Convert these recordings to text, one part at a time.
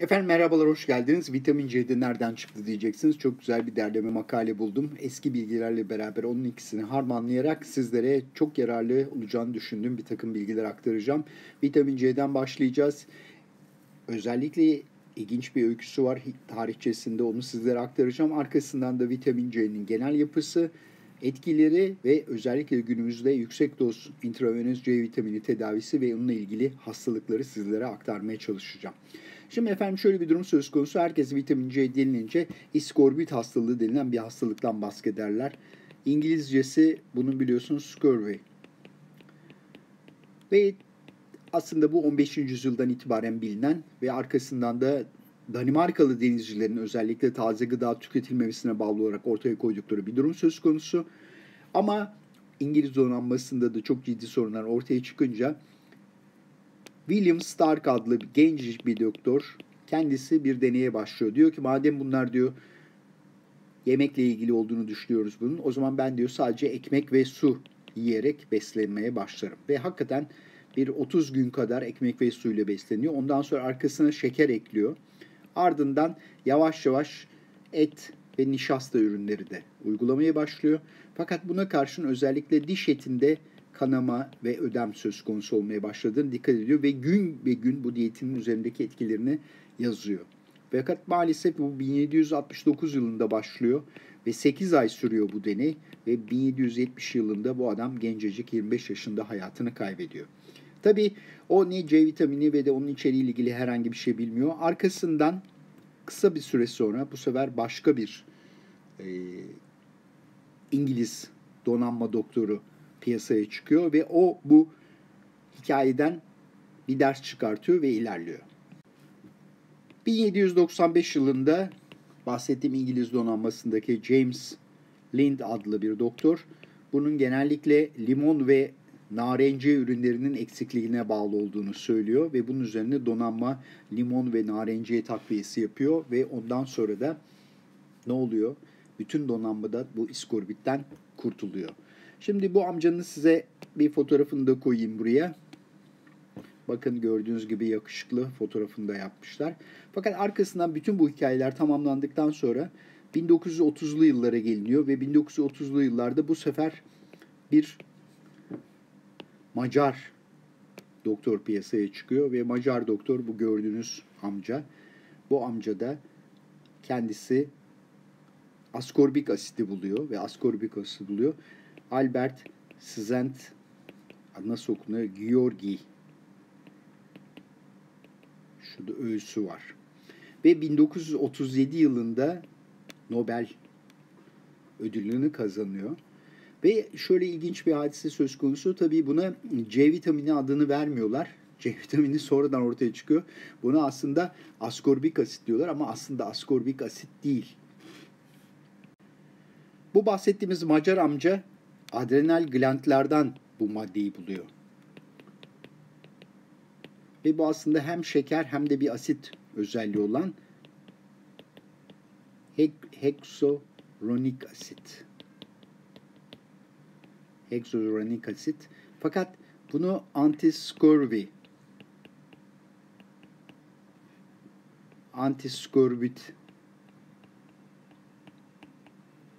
Efendim merhabalar, hoş geldiniz. Vitamin C'de nereden çıktı diyeceksiniz. Çok güzel bir derleme makale buldum. Eski bilgilerle beraber onun ikisini harmanlayarak sizlere çok yararlı olacağını düşündüğüm bir takım bilgiler aktaracağım. Vitamin C'den başlayacağız. Özellikle ilginç bir öyküsü var tarihçesinde, onu sizlere aktaracağım. Arkasından da vitamin C'nin genel yapısı, etkileri ve özellikle günümüzde yüksek doz intravenöz C vitamini tedavisi ve onunla ilgili hastalıkları sizlere aktarmaya çalışacağım. Şimdi efendim şöyle bir durum söz konusu. Herkes vitamin C denilince iskorbit hastalığı denilen bir hastalıktan bahsederler. İngilizcesi bunun biliyorsunuz scurvy. Ve aslında bu 15. yüzyıldan itibaren bilinen ve arkasından da Danimarkalı denizcilerin özellikle taze gıda tüketilmemesine bağlı olarak ortaya koydukları bir durum söz konusu. Ama İngiliz donanmasında da çok ciddi sorunlar ortaya çıkınca William Stark adlı genç bir doktor kendisi bir deneye başlıyor. Diyor ki madem bunlar diyor yemekle ilgili olduğunu düşünüyoruz bunun, o zaman ben diyor sadece ekmek ve su yiyerek beslenmeye başlarım. Ve hakikaten bir 30 gün kadar ekmek ve suyla besleniyor. Ondan sonra arkasına şeker ekliyor. Ardından yavaş yavaş et ve nişasta ürünleri de uygulamaya başlıyor. Fakat buna karşın özellikle diş etinde kanama ve ödem söz konusu olmaya başladığını dikkat ediyor ve gün be gün bu diyetinin üzerindeki etkilerini yazıyor. Fakat maalesef bu 1769 yılında başlıyor ve 8 ay sürüyor bu deney ve 1770 yılında bu adam gencecik 25 yaşında hayatını kaybediyor. Tabii o ne C vitamini ve de onun içeriğiyle ilgili herhangi bir şey bilmiyor. Arkasından kısa bir süre sonra bu sefer başka bir İngiliz donanma doktoru piyasaya çıkıyor ve o bu hikayeden bir ders çıkartıyor ve ilerliyor. 1795 yılında bahsettiğim İngiliz donanmasındaki James Lind adlı bir doktor bunun genellikle limon ve narence ürünlerinin eksikliğine bağlı olduğunu söylüyor ve bunun üzerine donanma limon ve narence takviyesi yapıyor ve ondan sonra da ne oluyor? Bütün donanmada bu iskorbitten kurtuluyor. Şimdi bu amcanın size bir fotoğrafını da koyayım buraya. Bakın gördüğünüz gibi yakışıklı fotoğrafını da yapmışlar. Fakat arkasından bütün bu hikayeler tamamlandıktan sonra 1930'lu yıllara geliniyor ve 1930'lu yıllarda bu sefer bir Macar doktor piyasaya çıkıyor ve Macar doktor bu gördüğünüz amca. Bu amca da kendisi askorbik asiti buluyor ve askorbik asiti buluyor. Albert Szent-Györgyi. Şurada öyküsü var. Ve 1937 yılında Nobel ödülünü kazanıyor. Ve şöyle ilginç bir hadise söz konusu. Tabii buna C vitamini adını vermiyorlar. C vitamini sonradan ortaya çıkıyor. Buna aslında askorbik asit diyorlar ama aslında askorbik asit değil. Bu bahsettiğimiz Macar amca adrenal glandlardan bu maddeyi buluyor. Ve bu aslında hem şeker hem de bir asit özelliği olan heksoronik asit. Heksoronik asit. Fakat bunu antiskorbit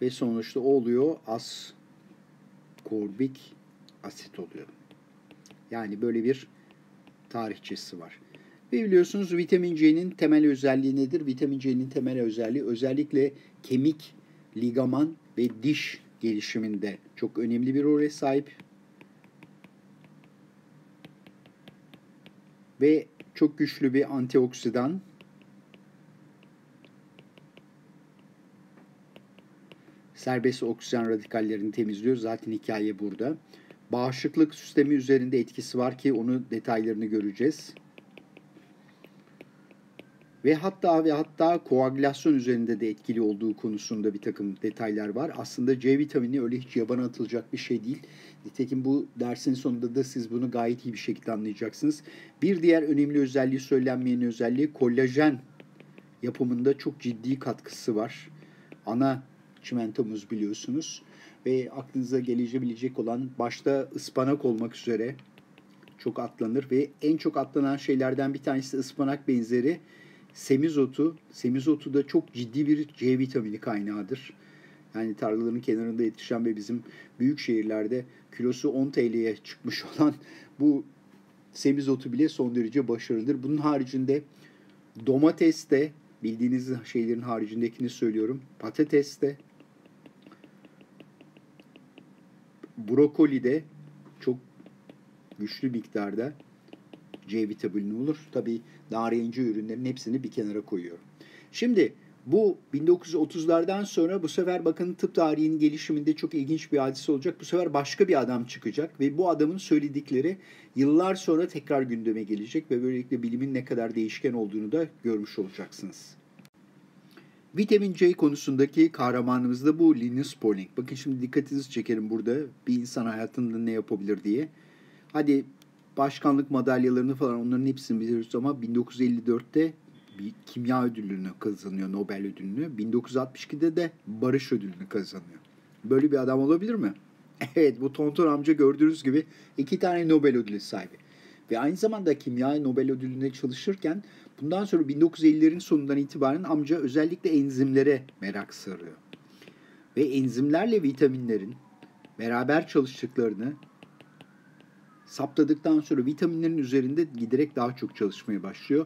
ve sonuçta oluyor askorbik asit oluyor. Yani böyle bir tarihçesi var. Ve biliyorsunuz vitamin C'nin temel özelliği nedir? Vitamin C'nin temel özelliği özellikle kemik, ligaman ve diş gelişiminde çok önemli bir role sahip ve çok güçlü bir antioksidan serbest oksijen radikallerini temizliyor. Zaten hikaye burada. Bağışıklık sistemi üzerinde etkisi var ki onu detaylarını göreceğiz. Ve hatta koagülasyon üzerinde de etkili olduğu konusunda bir takım detaylar var. Aslında C vitamini öyle hiç yabana atılacak bir şey değil. Nitekim bu dersin sonunda da siz bunu gayet iyi bir şekilde anlayacaksınız. Bir diğer önemli özelliği, söylenmeyen özelliği, kollajen yapımında çok ciddi katkısı var. Ana çimentomuz biliyorsunuz. Ve aklınıza gelebilecek olan başta ıspanak olmak üzere çok atlanır. Ve en çok atlanan şeylerden bir tanesi ıspanak benzeri semizotu. Semizotu da çok ciddi bir C vitamini kaynağıdır. Yani tarlaların kenarında yetişen ve bizim büyük şehirlerde kilosu 10 TL'ye çıkmış olan bu semizotu bile son derece başarılıdır. Bunun haricinde domates de, bildiğiniz şeylerin haricindekini söylüyorum, patates de, brokoli de çok güçlü miktarda C vitamini olur. Tabii narenciye ürünlerin hepsini bir kenara koyuyorum. Şimdi bu 1930'lardan sonra bu sefer bakın tıp tarihinin gelişiminde çok ilginç bir hadise olacak. Bu sefer başka bir adam çıkacak ve bu adamın söyledikleri yıllar sonra tekrar gündeme gelecek ve böylelikle bilimin ne kadar değişken olduğunu da görmüş olacaksınız. Vitamin C konusundaki kahramanımız da bu Linus Pauling. Bakın şimdi dikkatinizi çekerim burada bir insan hayatında ne yapabilir diye. Hadi başkanlık madalyalarını falan onların hepsini biliyoruz ama 1954'te bir kimya ödülünü kazanıyor, Nobel ödülünü. 1962'de de barış ödülünü kazanıyor. Böyle bir adam olabilir mi? Evet, bu tonton amca gördüğünüz gibi 2 tane Nobel ödülü sahibi. Ve aynı zamanda kimya Nobel ödülüne çalışırken bundan sonra 1950'lerin sonundan itibaren amca özellikle enzimlere merak sarıyor. Ve enzimlerle vitaminlerin beraber çalıştıklarını saptadıktan sonra vitaminlerin üzerinde giderek daha çok çalışmaya başlıyor.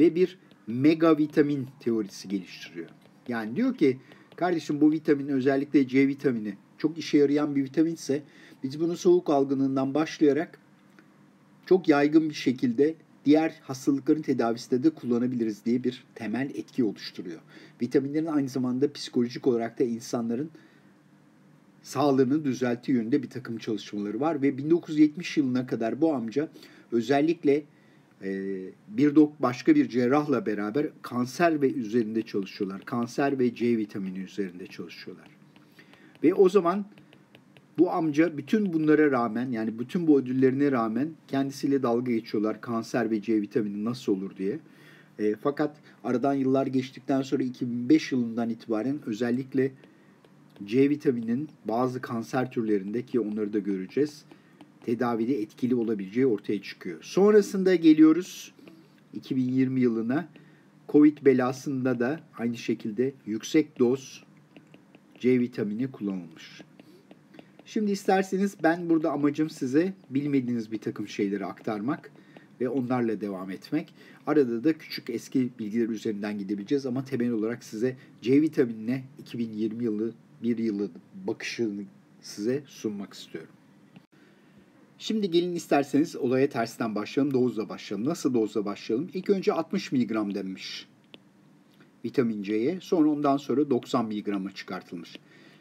Ve bir mega vitamin teorisi geliştiriyor. Yani diyor ki kardeşim bu vitamin, özellikle C vitamini çok işe yarayan bir vitaminse biz bunu soğuk algınlığından başlayarak çok yaygın bir şekilde diğer hastalıkların tedavisinde de kullanabiliriz diye bir temel etki oluşturuyor. Vitaminlerin aynı zamanda psikolojik olarak da insanların sağlığını düzelttiği yönünde bir takım çalışmaları var. Ve 1970 yılına kadar bu amca özellikle başka bir cerrahla beraber kanser ve üzerinde çalışıyorlar. Kanser ve C vitamini üzerinde çalışıyorlar. Ve o zaman bu amca bütün bunlara rağmen, yani bütün bu ödüllerine rağmen kendisiyle dalga geçiyorlar kanser ve C vitamini nasıl olur diye. Fakat aradan yıllar geçtikten sonra 2005 yılından itibaren özellikle C vitaminin bazı kanser türlerinde, ki onları da göreceğiz, tedavide etkili olabileceği ortaya çıkıyor. Sonrasında geliyoruz 2020 yılına. Covid belasında da aynı şekilde yüksek doz C vitamini kullanılmış. Şimdi isterseniz ben burada amacım size bilmediğiniz bir takım şeyleri aktarmak ve onlarla devam etmek. Arada da küçük eski bilgiler üzerinden gidebileceğiz ama temel olarak size C vitaminine 2020 yılı, bir yılı bakışını size sunmak istiyorum. Şimdi gelin isterseniz olaya tersten başlayalım, dozla başlayalım. Nasıl dozla başlayalım? İlk önce 60 mg denmiş vitamin C'ye, sonra ondan sonra 90 mg'a çıkartılmış.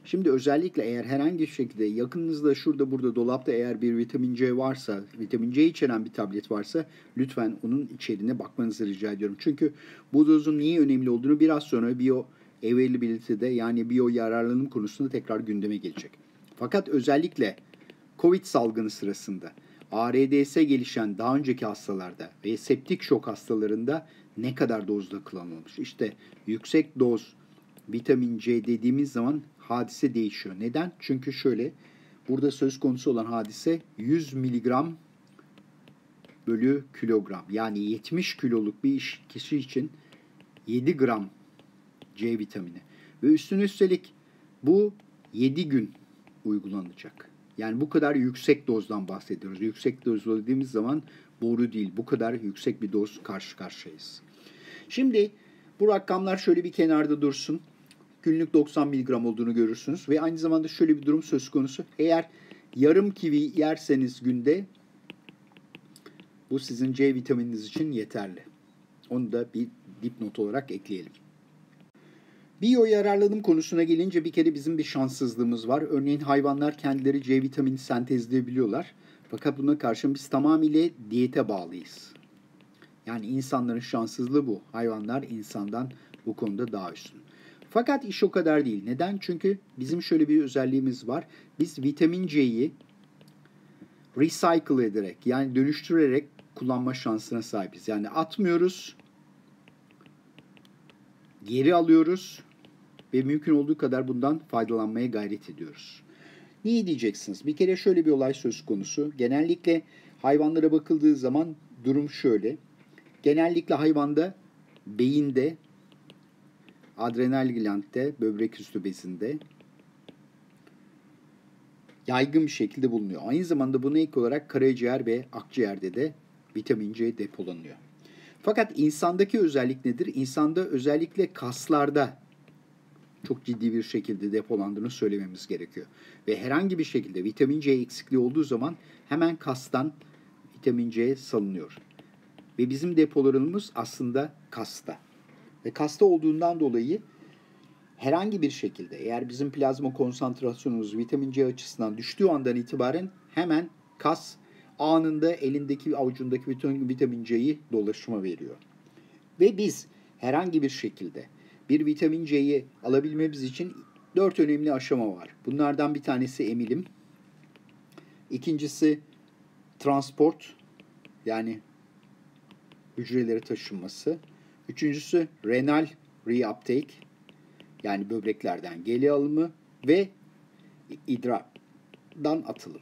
Şimdi özellikle eğer herhangi bir şekilde yakınınızda, şurada burada dolapta eğer bir vitamin C varsa, vitamin C içeren bir tablet varsa lütfen onun içeriğine bakmanızı rica ediyorum. Çünkü bu dozun niye önemli olduğunu biraz sonra bioavailability'de, yani biyo yararlanım konusunda tekrar gündeme gelecek. Fakat özellikle Covid salgını sırasında ARDS'e gelişen daha önceki hastalarda ve septik şok hastalarında ne kadar dozda kullanılmış? İşte yüksek doz vitamin C dediğimiz zaman hadise değişiyor. Neden? Çünkü şöyle, burada söz konusu olan hadise 100 miligram bölü kilogram. Yani 70 kiloluk bir kişi için 7 gram C vitamini. Ve üstüne üstelik bu 7 gün uygulanacak. Yani bu kadar yüksek dozdan bahsediyoruz. Yüksek doz dediğimiz zaman boru değil, bu kadar yüksek bir doz karşı karşıyayız. Şimdi bu rakamlar şöyle bir kenarda dursun. Günlük 90 mg olduğunu görürsünüz. Ve aynı zamanda şöyle bir durum söz konusu. Eğer yarım kivi yerseniz günde, bu sizin C vitamininiz için yeterli. Onu da bir dipnot olarak ekleyelim. Biyo yararlanım konusuna gelince bir kere bizim bir şanssızlığımız var. Örneğin hayvanlar kendileri C vitamini sentezleyebiliyorlar. Fakat buna karşın biz tamamıyla diyete bağlıyız. Yani insanların şanssızlığı bu. Hayvanlar insandan bu konuda daha üstün. Fakat iş o kadar değil. Neden? Çünkü bizim şöyle bir özelliğimiz var. Biz vitamin C'yi recycle ederek, yani dönüştürerek kullanma şansına sahibiz. Yani atmıyoruz, geri alıyoruz ve mümkün olduğu kadar bundan faydalanmaya gayret ediyoruz. Niye diyeceksiniz? Bir kere şöyle bir olay söz konusu. Genellikle hayvanlara bakıldığı zaman durum şöyle. Genellikle hayvanda beyinde, adrenal glandde, böbrek üstü bezinde yaygın bir şekilde bulunuyor. Aynı zamanda buna ek olarak karaciğer ve akciğerde de vitamin C depolanıyor. Fakat insandaki özellik nedir? İnsanda özellikle kaslarda çok ciddi bir şekilde depolandığını söylememiz gerekiyor. Ve herhangi bir şekilde vitamin C eksikliği olduğu zaman hemen kastan vitamin C salınıyor. Ve bizim depolarımız aslında kasta. Ve kasta olduğundan dolayı herhangi bir şekilde eğer bizim plazma konsantrasyonumuz vitamin C açısından düştüğü andan itibaren hemen kas anında elindeki avucundaki bütün vitamin C'yi dolaşıma veriyor. Ve biz herhangi bir şekilde bir vitamin C'yi alabilmemiz için 4 önemli aşama var. Bunlardan bir tanesi emilim. İkincisi transport, yani hücrelere taşınması. Üçüncüsü renal reuptake, yani böbreklerden geri alımı ve idrardan atılım.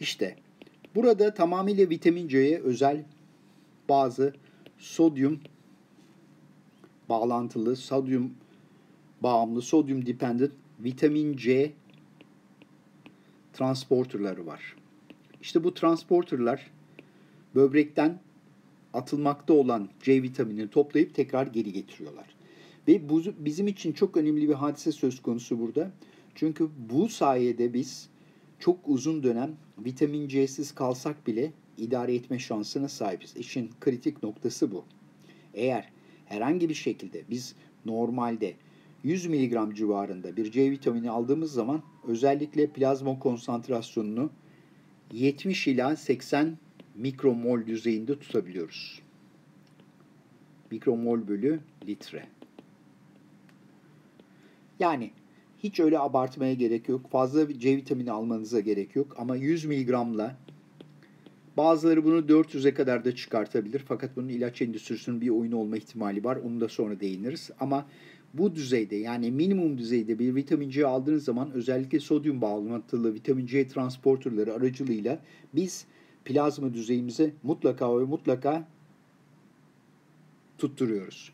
İşte burada tamamıyla vitamin C'ye özel bazı sodyum bağlantılı, sodyum bağımlı, sodyum dependent vitamin C transporterları var. İşte bu transporterlar böbrekten atılmakta olan C vitaminini toplayıp tekrar geri getiriyorlar. Ve bu bizim için çok önemli bir hadise söz konusu burada. Çünkü bu sayede biz çok uzun dönem vitamin C'siz kalsak bile idare etme şansına sahibiz. İşin kritik noktası bu. Eğer herhangi bir şekilde biz normalde 100 mg civarında bir C vitamini aldığımız zaman özellikle plazma konsantrasyonunu 70 ila 80 mikromol düzeyinde tutabiliyoruz. Mikromol bölü litre. Yani hiç öyle abartmaya gerek yok. Fazla C vitamini almanıza gerek yok. Ama 100 mg'la bazıları bunu 400'e kadar da çıkartabilir. Fakat bunun ilaç endüstrisinin bir oyunu olma ihtimali var. Onu da sonra değiniriz. Ama bu düzeyde, yani minimum düzeyde bir vitamin C aldığınız zaman özellikle sodyum bağlantılı vitamin C transporterları aracılığıyla biz plazma düzeyimizi mutlaka ve mutlaka tutturuyoruz.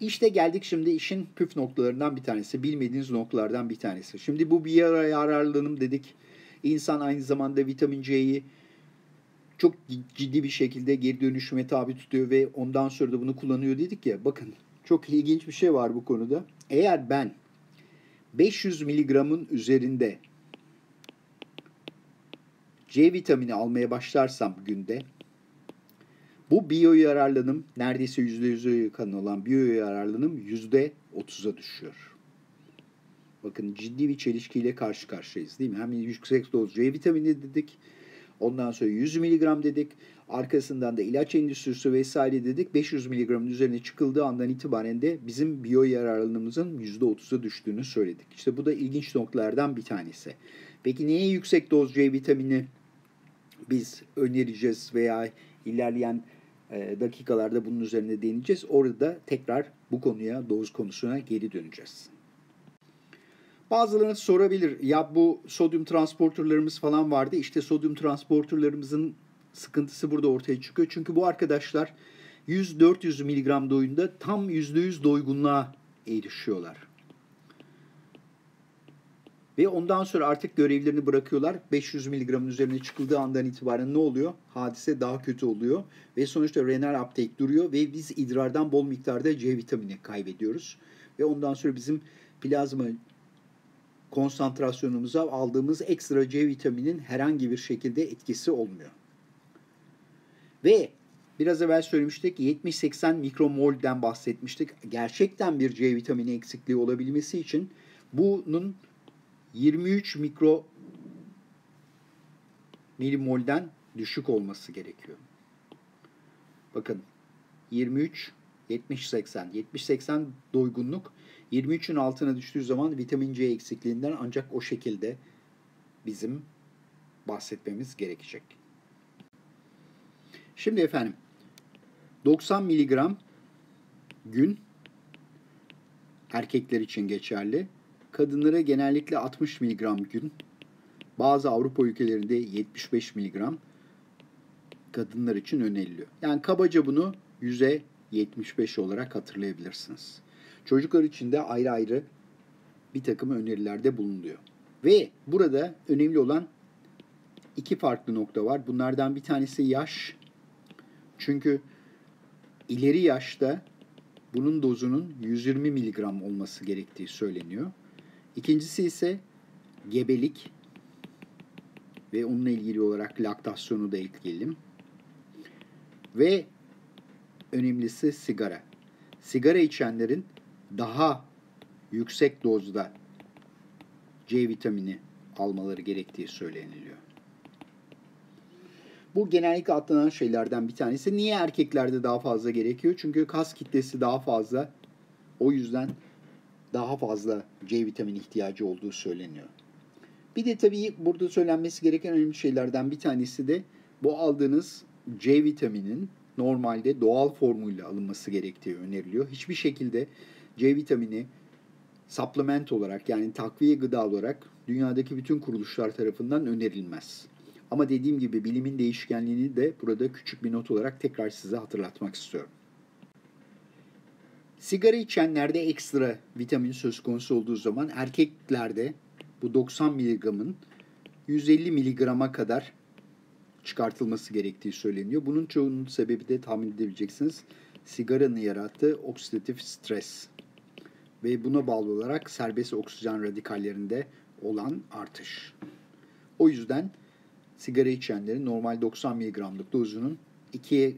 İşte geldik şimdi işin püf noktalarından bir tanesi. Bilmediğiniz noktalardan bir tanesi. Şimdi bu bir yararlanım dedik. İnsan aynı zamanda vitamin C'yi çok ciddi bir şekilde geri dönüşüme tabi tutuyor ve ondan sonra da bunu kullanıyor dedik ya. Bakın çok ilginç bir şey var bu konuda. Eğer ben 500 mg'ın üzerinde C vitamini almaya başlarsam günde, bu biyo yararlanım neredeyse %100'e yakın olan biyo yararlanım %30'a düşüyor. Bakın ciddi bir çelişkiyle karşı karşıyayız değil mi? Hem yüksek doz C vitamini dedik. Ondan sonra 100 mg dedik. Arkasından da ilaç endüstrisi vesaire dedik. 500 mg'ın üzerine çıkıldığı andan itibaren de bizim biyo yararlanımımızın %30'a düştüğünü söyledik. İşte bu da ilginç noktalardan bir tanesi. Peki niye yüksek doz C vitamini biz önereceğiz veya ilerleyen dakikalarda bunun üzerine değineceğiz. Orada tekrar bu konuya, doz konusuna geri döneceğiz. Bazılarını sorabilir. Ya bu sodyum transporterlarımız falan vardı. İşte sodyum transporterlarımızın sıkıntısı burada ortaya çıkıyor. Çünkü bu arkadaşlar 100-400 mg doyunda tam %100 doygunluğa erişiyorlar. Ve ondan sonra artık görevlerini bırakıyorlar. 500 mg'ın üzerine çıkıldığı andan itibaren ne oluyor? Hadise daha kötü oluyor. Ve sonuçta renal uptake duruyor. Ve biz idrardan bol miktarda C vitamini kaybediyoruz. Ve ondan sonra bizim plazma konsantrasyonumuza aldığımız ekstra C vitaminin herhangi bir şekilde etkisi olmuyor. Ve biraz evvel söylemiştik, 70-80 mikromol'den bahsetmiştik. Gerçekten bir C vitamini eksikliği olabilmesi için bunun 23 mikromol'den düşük olması gerekiyor. Bakın 23, 70-80. 70-80 doygunluk. 23'ün altına düştüğü zaman vitamin C eksikliğinden ancak o şekilde bizim bahsetmemiz gerekecek. Şimdi efendim 90 mg gün erkekler için geçerli. Kadınlara genellikle 60 mg gün, bazı Avrupa ülkelerinde 75 mg kadınlar için öneriliyor. Yani kabaca bunu 100'e 75 olarak hatırlayabilirsiniz. Çocuklar için de ayrı ayrı bir takım önerilerde bulunuyor. Ve burada önemli olan iki farklı nokta var. Bunlardan bir tanesi yaş. Çünkü ileri yaşta bunun dozunun 120 mg olması gerektiği söyleniyor. İkincisi ise gebelik ve onunla ilgili olarak laktasyonu da ekleyelim. Ve önemlisi sigara. Sigara içenlerin daha yüksek dozda C vitamini almaları gerektiği söyleniliyor. Bu genellikle atlanan şeylerden bir tanesi. Niye erkeklerde daha fazla gerekiyor? Çünkü kas kitlesi daha fazla. O yüzden daha fazla C vitamini ihtiyacı olduğu söyleniyor. Bir de tabii burada söylenmesi gereken önemli şeylerden bir tanesi de bu aldığınız C vitaminin normalde doğal formuyla alınması gerektiği öneriliyor. Hiçbir şekilde C vitamini supplement olarak, yani takviye gıda olarak dünyadaki bütün kuruluşlar tarafından önerilmez. Ama dediğim gibi bilimin değişkenliğini de burada küçük bir not olarak tekrar size hatırlatmak istiyorum. Sigara içenlerde ekstra vitamin söz konusu olduğu zaman erkeklerde bu 90 mg'ın 150 mg'a kadar çıkartılması gerektiği söyleniyor. Bunun çoğunun sebebi de tahmin edebileceksiniz sigaranın yarattığı oksidatif stres ve buna bağlı olarak serbest oksijen radikallerinde olan artış. O yüzden sigara içenlerin normal 90 mg'lık dozunun 2'ye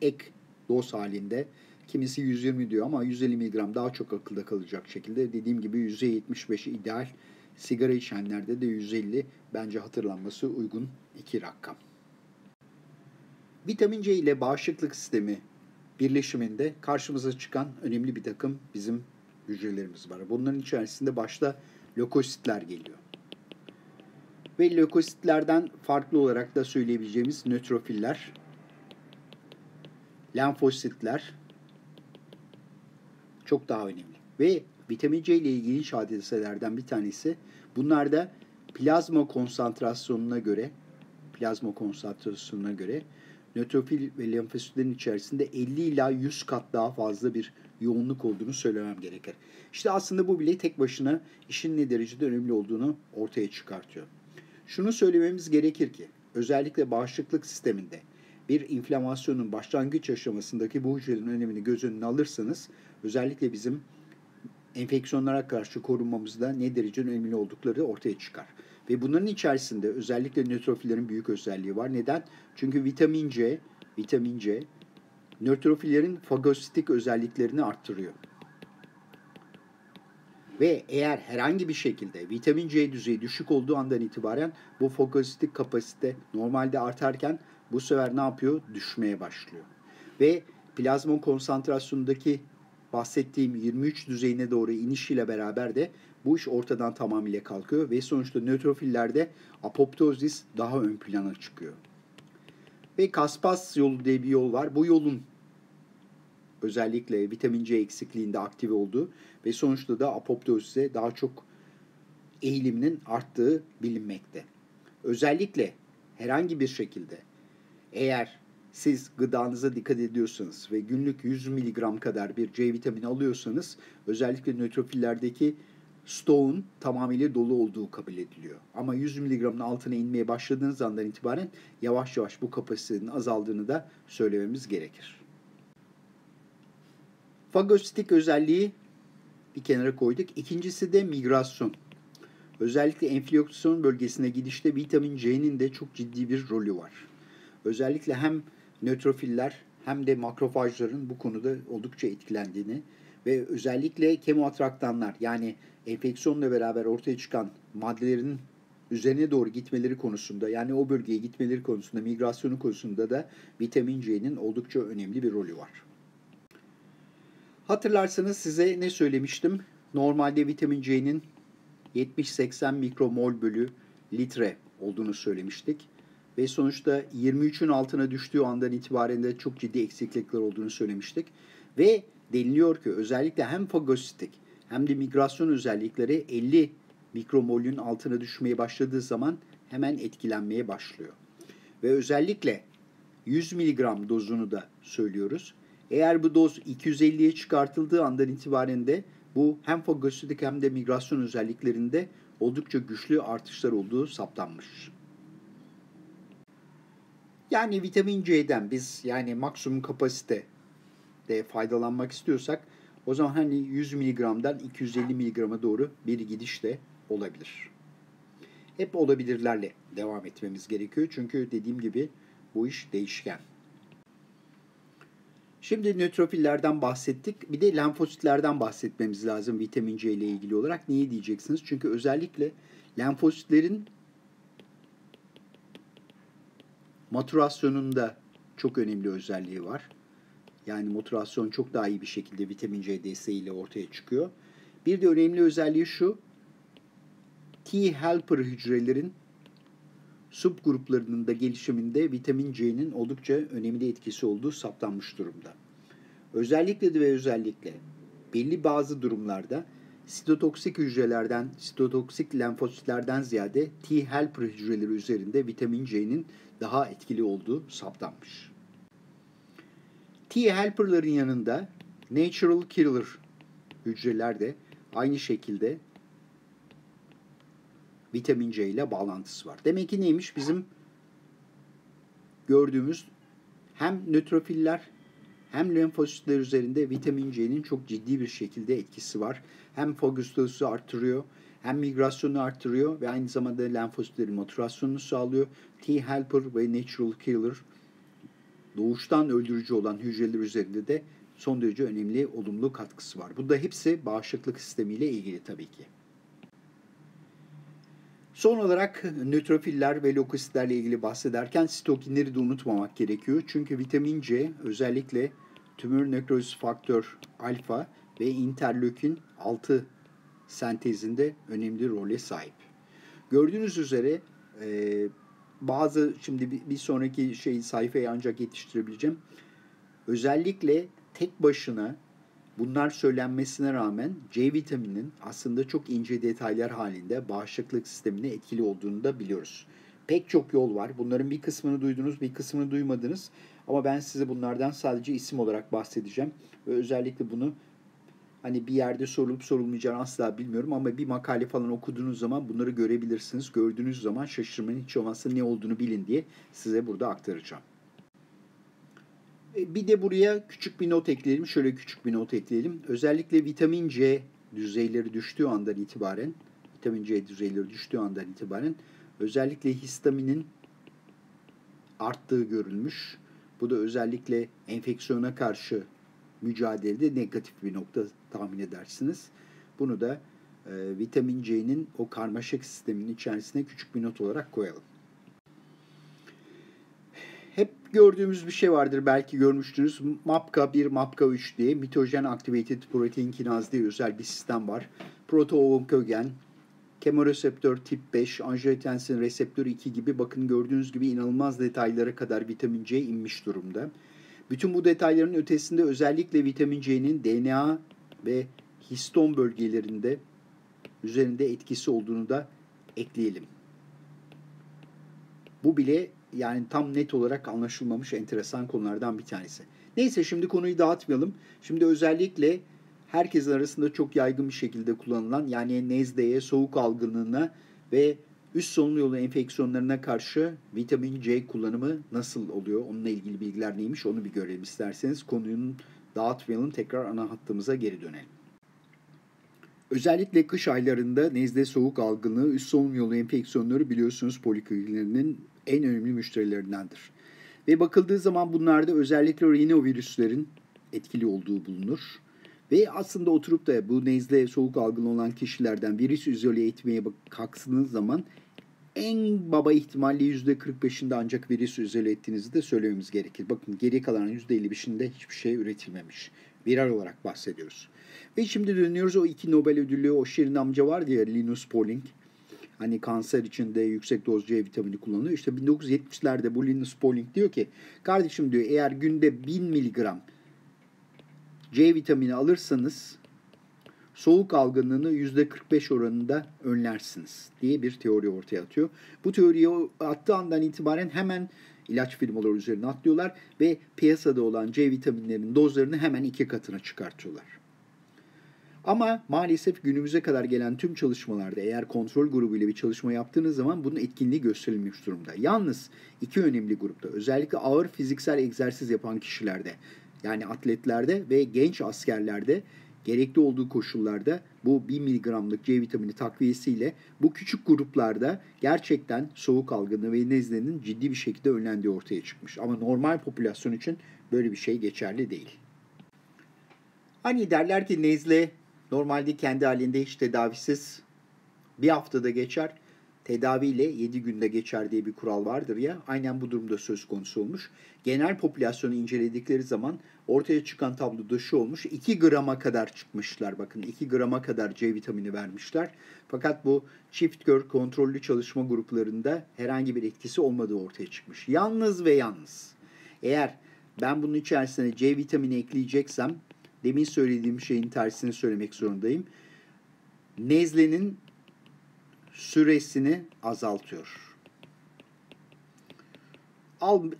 ek doz halinde, kimisi 120 diyor ama 150 mg daha çok akılda kalacak şekilde, dediğim gibi %75'i ideal. Sigara içenlerde de 150 bence hatırlanması uygun iki rakam. Vitamin C ile bağışıklık sistemi birleşiminde karşımıza çıkan önemli bir takım bizim hücrelerimiz var. Bunların içerisinde başta lökositler geliyor. Ve lökositlerden farklı olarak da söyleyebileceğimiz nötrofiller, lenfositler çok daha önemli. Ve vitamin C ile ilgili ilginç hadiselerden bir tanesi, bunlarda plazma konsantrasyonuna göre nötrofil ve lenfositlerin içerisinde 50 ila 100 kat daha fazla bir yoğunluk olduğunu söylemem gerekir. İşte aslında bu bile tek başına işin ne derecede önemli olduğunu ortaya çıkartıyor. Şunu söylememiz gerekir ki özellikle bağışıklık sisteminde bir inflamasyonun başlangıç aşamasındaki bu hücrelerin önemini göz önüne alırsanız özellikle bizim enfeksiyonlara karşı korunmamızda ne derece önemli oldukları ortaya çıkar. Ve bunların içerisinde özellikle nötrofillerin büyük özelliği var. Neden? Çünkü vitamin C nötrofillerin fagositik özelliklerini arttırıyor. Ve eğer herhangi bir şekilde vitamin C düzeyi düşük olduğu andan itibaren bu fagositik kapasite normalde artarken bu sefer ne yapıyor? Düşmeye başlıyor. Ve plazma konsantrasyonundaki bahsettiğim 23 düzeyine doğru inişiyle beraber de bu iş ortadan tamamıyla kalkıyor ve sonuçta nötrofillerde apoptozis daha ön plana çıkıyor. Ve Caspase yolu diye bir yol var. Bu yolun özellikle vitamin C eksikliğinde aktive olduğu ve sonuçta da apoptozise daha çok eğiliminin arttığı bilinmekte. Özellikle herhangi bir şekilde eğer siz gıdanıza dikkat ediyorsanız ve günlük 100 mg kadar bir C vitamini alıyorsanız özellikle nötrofillerdeki stoğun tamamıyla dolu olduğu kabul ediliyor. Ama 100 mg'ın altına inmeye başladığınız andan itibaren yavaş yavaş bu kapasitenin azaldığını da söylememiz gerekir. Fagositik özelliği bir kenara koyduk. İkincisi de migrasyon. Özellikle enfeksiyon bölgesine gidişte vitamin C'nin de çok ciddi bir rolü var. Özellikle hem nötrofiller hem de makrofajların bu konuda oldukça etkilendiğini ve özellikle kemoatraktanlar, yani enfeksiyonla beraber ortaya çıkan maddelerin üzerine doğru gitmeleri konusunda, yani o bölgeye gitmeleri konusunda, migrasyonu konusunda da vitamin C'nin oldukça önemli bir rolü var. Hatırlarsanız size ne söylemiştim? Normalde vitamin C'nin 70-80 mikromol bölü litre olduğunu söylemiştik. Ve sonuçta 23'ün altına düştüğü andan itibaren de çok ciddi eksiklikler olduğunu söylemiştik. Ve deniliyor ki özellikle hem fagositik hem de migrasyon özellikleri 50 mikromolün altına düşmeye başladığı zaman hemen etkilenmeye başlıyor. Ve özellikle 100 mg dozunu da söylüyoruz. Eğer bu doz 250'ye çıkartıldığı andan itibaren de bu hem fagositlik hem de migrasyon özelliklerinde oldukça güçlü artışlar olduğu saptanmış. Yani vitamin C'den biz yani maksimum kapasitede faydalanmak istiyorsak o zaman hani 100 mg'dan 250 mg'a doğru bir gidiş de olabilir. Hep olabilirlerle devam etmemiz gerekiyor. Çünkü dediğim gibi bu iş değişken. Şimdi nötrofillerden bahsettik. Bir de lenfositlerden bahsetmemiz lazım vitamin C ile ilgili olarak. Niye diyeceksiniz? Çünkü özellikle lenfositlerin maturasyonunda çok önemli özelliği var. Yani maturasyon çok daha iyi bir şekilde vitamin C desteğiyle ortaya çıkıyor. Bir de önemli özelliği şu. T helper hücrelerin subgruplarının da gelişiminde vitamin C'nin oldukça önemli etkisi olduğu saptanmış durumda. Özellikle de ve özellikle belli bazı durumlarda sitotoksik hücrelerden, sitotoksik lenfositlerden ziyade T helper hücreleri üzerinde vitamin C'nin daha etkili olduğu saptanmış. T helper'ların yanında natural killer hücreler de aynı şekilde vitamin C ile bağlantısı var. Demek ki neymiş? Bizim gördüğümüz hem nötrofiller hem lenfositler üzerinde vitamin C'nin çok ciddi bir şekilde etkisi var. Hem fagositozu artırıyor, hem migrasyonu artırıyor ve aynı zamanda lenfositlerin maturasyonunu sağlıyor. T helper ve natural killer doğuştan öldürücü olan hücreler üzerinde de son derece önemli olumlu katkısı var. Bu da hepsi bağışıklık sistemiyle ilgili tabii ki. Son olarak nötrofiller ve lökositlerle ilgili bahsederken sitokinleri de unutmamak gerekiyor. Çünkü vitamin C özellikle tümör nekroz faktör alfa ve interleukin 6 sentezinde önemli role sahip. Gördüğünüz üzere bazı şimdi bir sonraki sayfayı ancak yetiştirebileceğim. Özellikle tek başına bunlar söylenmesine rağmen C vitamininin aslında çok ince detaylar halinde bağışıklık sistemine etkili olduğunu da biliyoruz. Pek çok yol var. Bunların bir kısmını duydunuz, bir kısmını duymadınız. Ama ben size bunlardan sadece isim olarak bahsedeceğim. Ve özellikle bunu hani bir yerde sorulup sorulmayacağını asla bilmiyorum. Ama bir makale falan okuduğunuz zaman bunları görebilirsiniz. Gördüğünüz zaman şaşırmanın hiç olmazsa ne olduğunu bilin diye size burada aktaracağım. Bir de buraya küçük bir not ekleyelim. Şöyle küçük bir not ekleyelim. Özellikle vitamin C düzeyleri düştüğü andan itibaren, özellikle histaminin arttığı görülmüş. Bu da özellikle enfeksiyona karşı mücadelede negatif bir nokta tahmin edersiniz. Bunu da vitamin C'nin o karmaşık sistemin içerisine küçük bir not olarak koyalım. Hep gördüğümüz bir şey vardır, belki görmüştünüz. MAPK1, MAPK3 diye mitojen activated protein kinaz diye özel bir sistem var. Proto-onkogen, kemoreseptör tip 5, angiotensin reseptör 2 gibi bakın gördüğünüz gibi inanılmaz detaylara kadar vitamin C inmiş durumda. Bütün bu detayların ötesinde özellikle vitamin C'nin DNA ve histon bölgelerinde üzerinde etkisi olduğunu da ekleyelim. Bu bile yani tam net olarak anlaşılmamış enteresan konulardan bir tanesi. Neyse şimdi konuyu dağıtmayalım. Şimdi özellikle herkesin arasında çok yaygın bir şekilde kullanılan yani nezleye, soğuk algınlığına ve üst solunum yolu enfeksiyonlarına karşı vitamin C kullanımı nasıl oluyor? Onunla ilgili bilgiler neymiş? Onu bir görelim isterseniz. Konuyu dağıtmayalım. Tekrar ana hattımıza geri dönelim. Özellikle kış aylarında nezle, soğuk algınlığı, üst solunum yolu enfeksiyonları biliyorsunuz polikliniklerinin en önemli müşterilerindendir. Ve bakıldığı zaman bunlarda özellikle rinovirüslerin etkili olduğu bulunur. Ve aslında oturup da bu nezle, soğuk algınlığı olan kişilerden virüs izole etmeye kalktığınız zaman en baba ihtimalle %45'inde ancak virüs izole ettiğinizi de söylememiz gerekir. Bakın geri kalan %55'inde hiçbir şey üretilmemiş. Viral olarak bahsediyoruz. Ve şimdi dönüyoruz o 2 Nobel ödüllü o şirin amca vardı ya, Linus Pauling. Hani kanser içinde yüksek doz C vitamini kullanıyor. İşte 1970'lerde bu Linus Pauling diyor ki kardeşim diyor eğer günde 1000 miligram C vitamini alırsanız soğuk algınlığını %45 oranında önlersiniz diye bir teori ortaya atıyor. Bu teoriyi attığı andan itibaren hemen ilaç firmaları üzerine atlıyorlar ve piyasada olan C vitaminlerinin dozlarını hemen 2 katına çıkartıyorlar. Ama maalesef günümüze kadar gelen tüm çalışmalarda eğer kontrol grubuyla bir çalışma yaptığınız zaman bunun etkinliği gösterilmiş durumda. Yalnız 2 önemli grupta, özellikle ağır fiziksel egzersiz yapan kişilerde, yani atletlerde ve genç askerlerde gerekli olduğu koşullarda bu 1 mg'lık C vitamini takviyesiyle bu küçük gruplarda gerçekten soğuk algınlığı ve nezlenin ciddi bir şekilde önlendiği ortaya çıkmış. Ama normal popülasyon için böyle bir şey geçerli değil. Hani derler ki nezle normalde kendi halinde hiç tedavisiz bir haftada geçer, tedaviyle 7 günde geçer diye bir kural vardır ya, aynen bu durumda söz konusu olmuş. Genel popülasyonu inceledikleri zaman ortaya çıkan tabloda şu olmuş, 2 grama kadar çıkmışlar, bakın 2 grama kadar C vitamini vermişler. Fakat bu çift kör kontrollü çalışma gruplarında herhangi bir etkisi olmadığı ortaya çıkmış. Yalnız ve yalnız eğer ben bunun içerisine C vitamini ekleyeceksem, demin söylediğim şeyin tersini söylemek zorundayım. Nezlenin süresini azaltıyor.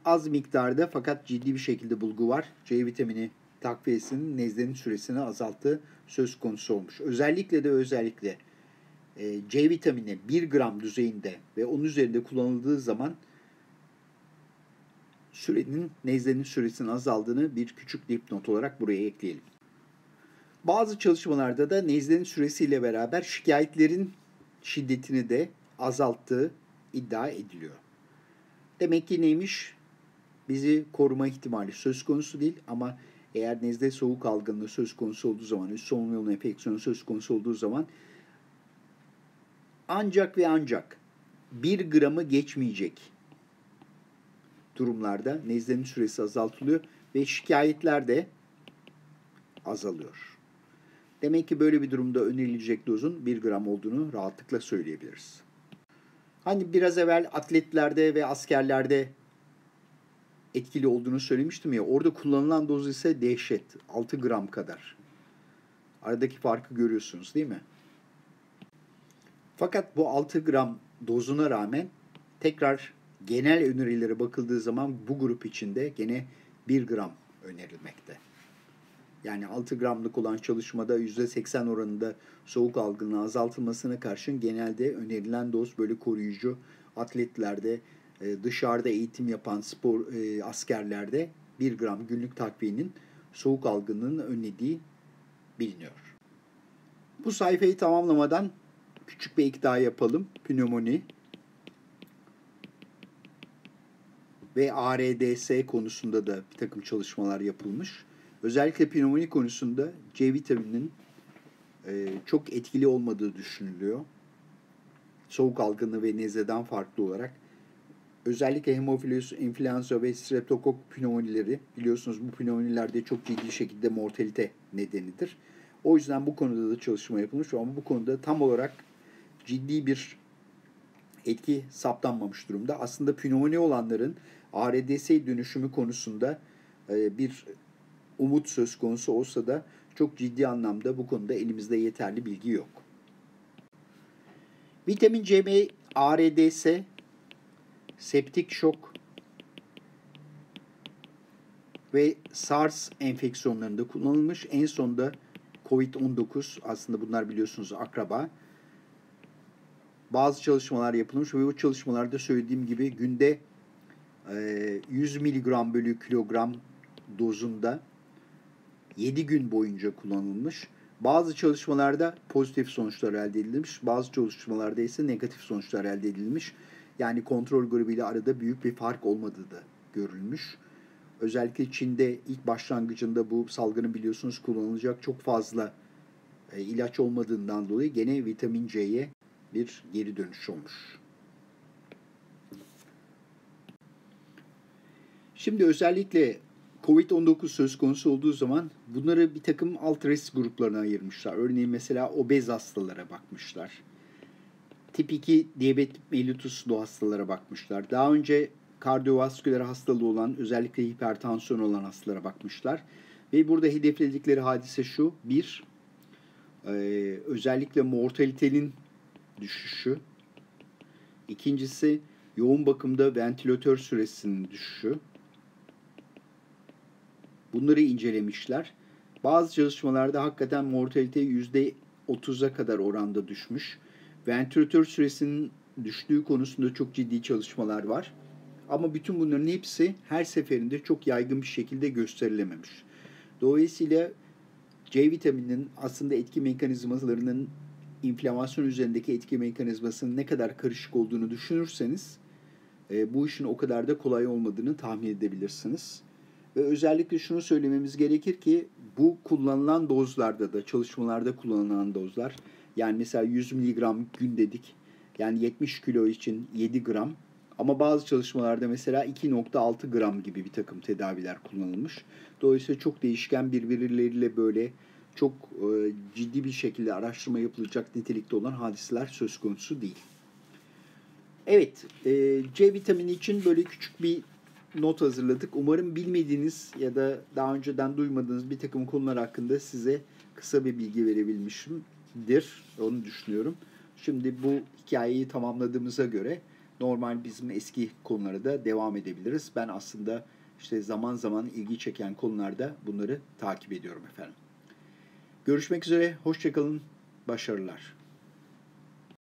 Az miktarda fakat ciddi bir şekilde bulgu var. C vitamini takviyesinin nezlenin süresini azalttığı söz konusu olmuş. Özellikle C vitamini 1 gram düzeyinde ve onun üzerinde kullanıldığı zaman nezlenin süresinin azaldığını bir küçük dipnot olarak buraya ekleyelim. Bazı çalışmalarda da nezlenin süresiyle beraber şikayetlerin şiddetini de azalttığı iddia ediliyor. Demek ki neymiş? Bizi koruma ihtimali söz konusu değil ama eğer nezle soğuk algınlığı söz konusu olduğu zaman, üst solunum yolu enfeksiyonu söz konusu olduğu zaman ancak ve ancak 1 gramı geçmeyecek durumlarda nezlenin süresi azaltılıyor ve şikayetler de azalıyor. Demek ki böyle bir durumda önerilecek dozun 1 gram olduğunu rahatlıkla söyleyebiliriz. Hani biraz evvel atletlerde ve askerlerde etkili olduğunu söylemiştim ya, orada kullanılan doz ise dehşet, 6 gram kadar. Aradaki farkı görüyorsunuz değil mi? Fakat bu 6 gram dozuna rağmen tekrar genel önerilere bakıldığı zaman bu grup içinde gene 1 gram önerilmekte. Yani 6 gramlık olan çalışmada %80 oranında soğuk algınlığı azaltılmasına karşın genelde önerilen doz böyle koruyucu atletlerde, dışarıda eğitim yapan askerlerde 1 gram günlük takviyenin soğuk algınlığının önlediği biliniyor. Bu sayfayı tamamlamadan küçük bir ek daha yapalım. Pnömoni ve ARDS konusunda da bir takım çalışmalar yapılmış. Özellikle pnömoni konusunda C vitamininin çok etkili olmadığı düşünülüyor. Soğuk algınlığı ve nezleden farklı olarak. Özellikle hemofilus, influenza ve streptokok pnömonileri, biliyorsunuz bu pnömonilerde çok ciddi şekilde mortalite nedenidir. O yüzden bu konuda da çalışma yapılmış ama bu konuda tam olarak ciddi bir etki saptanmamış durumda. Aslında pnömoni olanların ARDS dönüşümü konusunda bir umut söz konusu olsa da çok ciddi anlamda bu konuda elimizde yeterli bilgi yok. Vitamin C ve ARDS, septik şok ve SARS enfeksiyonlarında kullanılmış. En son da COVID-19, aslında bunlar biliyorsunuz akraba. Bazı çalışmalar yapılmış ve bu çalışmalarda söylediğim gibi günde 100 mg bölü kilogram dozunda 7 gün boyunca kullanılmış. Bazı çalışmalarda pozitif sonuçlar elde edilmiş, bazı çalışmalarda ise negatif sonuçlar elde edilmiş. Yani kontrol grubuyla arada büyük bir fark olmadığı da görülmüş. Özellikle Çin'de ilk başlangıcında bu salgının biliyorsunuz kullanılacak çok fazla ilaç olmadığından dolayı gene vitamin C'ye bir geri dönüş olmuş. Şimdi özellikle COVID-19 söz konusu olduğu zaman bunları bir takım alt risk gruplarına ayırmışlar. Örneğin mesela obez hastalara bakmışlar. Tip 2 diyabet mellituslu hastalara bakmışlar. Daha önce kardiyovasküler hastalığı olan, özellikle hipertansiyon olan hastalara bakmışlar. Ve burada hedefledikleri hadise şu. 1. Özellikle mortalitenin düşüşü. İkincisi yoğun bakımda ventilatör süresinin düşüşü. Bunları incelemişler. Bazı çalışmalarda hakikaten mortalite %30'a kadar oranda düşmüş. Ventilatör süresinin düştüğü konusunda çok ciddi çalışmalar var. Ama bütün bunların hepsi her seferinde çok yaygın bir şekilde gösterilememiş. Dolayısıyla C vitamininin aslında etki mekanizmalarının inflamasyon üzerindeki etki mekanizmasının ne kadar karışık olduğunu düşünürseniz bu işin o kadar da kolay olmadığını tahmin edebilirsiniz. Ve özellikle şunu söylememiz gerekir ki bu kullanılan dozlarda da çalışmalarda kullanılan dozlar yani mesela 100 mg gün dedik yani 70 kilo için 7 gram ama bazı çalışmalarda mesela 2,6 gram gibi bir takım tedaviler kullanılmış. Dolayısıyla çok değişken birbirleriyle böyle çok ciddi bir şekilde araştırma yapılacak nitelikte olan hadiseler söz konusu değil. Evet, C vitamini için böyle küçük bir not hazırladık. Umarım bilmediğiniz ya da daha önceden duymadığınız bir takım konular hakkında size kısa bir bilgi verebilmişimdir. Onu düşünüyorum. Şimdi bu hikayeyi tamamladığımıza göre normal bizim eski konulara da devam edebiliriz. Ben aslında işte zaman zaman ilgi çeken konularda bunları takip ediyorum efendim. Görüşmek üzere, hoşça kalın, başarılar.